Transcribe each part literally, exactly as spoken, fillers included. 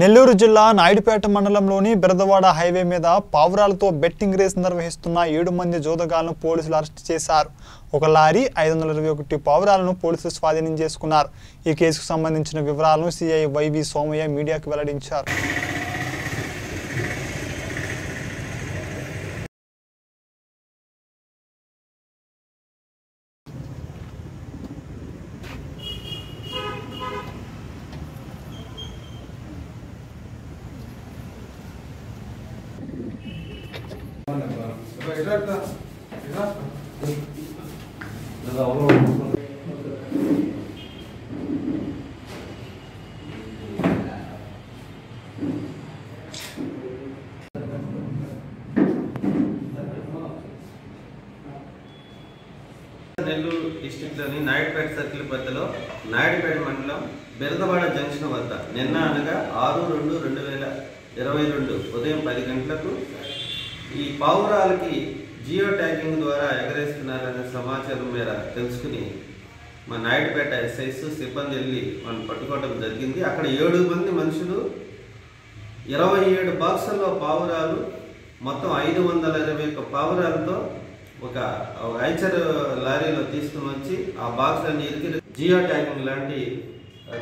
నెల్లూరు జిల్లా నాయుడుపేట మండలంలోని బిరదవాడ హైవే మీద పావురాలతో బెట్టింగ్ రేస్ నిర్వహిస్తున్న ఏడు మంది జోదగాళ్లను పోలీసులు అరెస్ట్ చేశారు। ఒక లారీ ఐదు వందల ఇరవై ఒకటి పావురాలను పోలీసులు స్వాధీనం చేసుకున్నారు। ఈ కేసుకు సంబంధించిన వివరాలను సిఐ వైవి సోమయ్య మీడియాకు వెల్లడించారు। इधर था, इधर, इधर आओ। नेल्लूर डिस्ट्रिक्ट लोनी नायडपेट सर्किल పరిధిలో నాయుడుపేట మండలం బెరదవాడ జంక్షన్ వద్ద నిన్న అనగా ఆరు రెండు రెండు వేల ఇరవై రెండు ఉదయం పది గంటలకు ఈ పావురాలకి జియో ట్యాగింగ్ ద్వారా ఎగరేస్తున్నారనే సమాచారం మేర తెలుసుకుని మా నాయుడుపేట ఎస్ఐస్ సిబ్బంది వెళ్ళి మనం పట్టుకోవడం జరిగింది। అక్కడ ఏడు మంది మనుషులు ఇరవై ఏడు బాక్సుల్లో పావురాలు మొత్తం ఐదు వందల ఇరవై ఒక్క పావురాలతో ఒక ఐచర్ లారీలో తీసుకుని వచ్చి ఆ బాక్సులన్నీ ఎగిరి జియో ట్యాగింగ్ లాంటి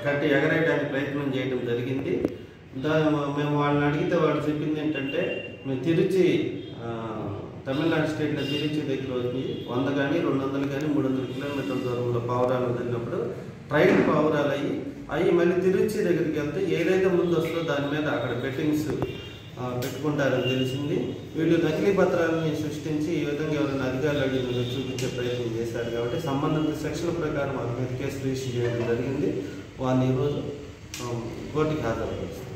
కట్టి ఎగరేయడానికి ప్రయత్నం చేయడం జరిగింది। దా మేము వాళ్ళని అడిగితే వాళ్ళు చెప్పింది ఏంటంటే మేము తిరుచి తమిళనాడు స్టేట్లో తిరుచి దగ్గర వచ్చి వంద కానీ రెండు వందలు కానీ మూడు వందల కిలోమీటర్ల దూరంలో పావురాలు వదిలినప్పుడు ట్రైన్ పావురాలు అయ్యి అవి మళ్ళీ తిరుచి దగ్గరికి వెళ్తే ఏదైతే ముందు వస్తుందో దాని మీద అక్కడ బెట్టింగ్స్ పెట్టుకుంటారని తెలిసింది। వీళ్ళు నకిలీ పత్రాలని సృష్టించి ఈ విధంగా ఎవరైనా అధికారులు చూపించే ప్రయత్నం చేశారు కాబట్టి సంబంధిత సెక్షన్ల ప్రకారం వాళ్ళ మీద కేసు రిజిస్టర్ చేయడం జరిగింది। వారిని ఈరోజు కోర్టుకి హాజరు